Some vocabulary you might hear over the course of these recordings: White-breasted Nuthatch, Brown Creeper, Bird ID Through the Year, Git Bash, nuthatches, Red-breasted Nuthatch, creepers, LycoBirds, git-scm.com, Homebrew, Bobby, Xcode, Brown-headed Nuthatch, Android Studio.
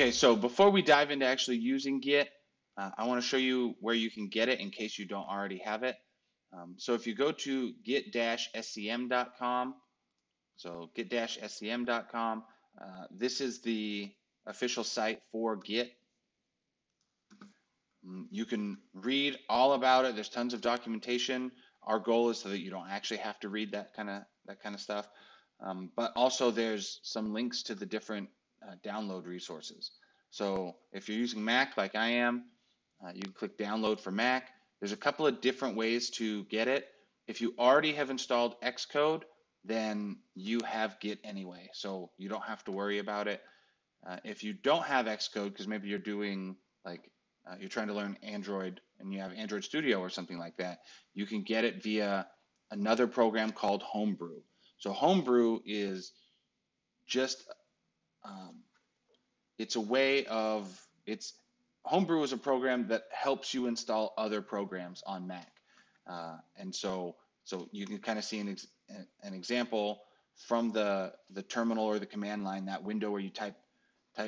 Okay, so before we dive into actually using Git, I want to show you where you can get it in case you don't already have it. So if you go to git-scm.com, so git-scm.com, this is the official site for Git. You can read all about it. There's tons of documentation. Our goal is so that you don't actually have to read that kind of stuff. But also there's some links to the different download resources. So if you're using Mac like I am, you can click download for Mac. There's a couple of different ways to get it. If you already have installed Xcode, then you have Git anyway, so you don't have to worry about it. If you don't have Xcode, because maybe you're doing like you're trying to learn Android and you have Android Studio or something like that, you can get it via another program called Homebrew. So Homebrew is just Homebrew is a program that helps you install other programs on Mac, and so you can kind of see an example from the terminal or the command line, that window where you type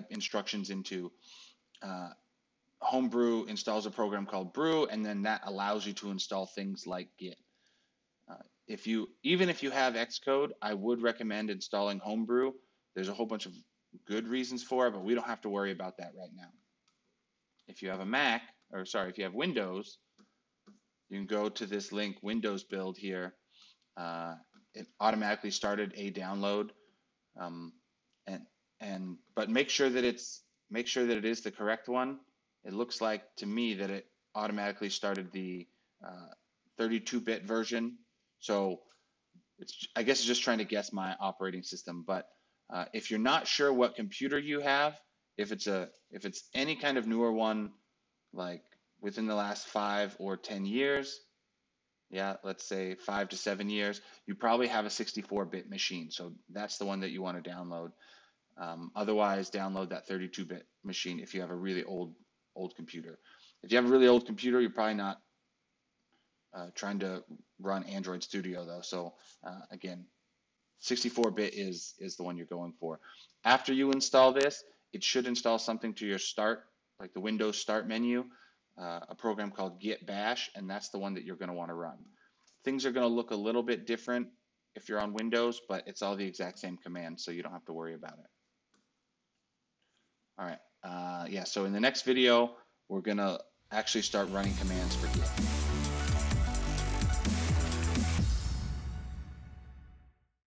instructions into. Homebrew installs a program called Brew, and then that allows you to install things like Git. Even if you have Xcode, I would recommend installing Homebrew. There's a whole bunch of good reasons for it, but we don't have to worry about that right now. If you have a Mac, or sorry, if you have Windows, you can go to this link, Windows Build here. It automatically started a download, but make sure that it is the correct one. It looks like to me that it automatically started the 32-bit version. So I guess it's just trying to guess my operating system. But if you're not sure what computer you have, if it's any kind of newer one, like within the last 5 or 10 years, yeah, let's say 5 to 7 years, you probably have a 64-bit machine. So that's the one that you want to download. Otherwise, download that 32-bit machine if you have a really old computer. If you have a really old computer, you're probably not trying to run Android Studio though. So again, 64-bit is the one you're going for. After you install this, it should install something to your start, like the Windows Start menu, a program called Git Bash, and that's the one that you're going to want to run. Things are going to look a little bit different if you're on Windows, but it's all the exact same command, so you don't have to worry about it. All right, yeah, so in the next video, we're going to actually start running commands for Git.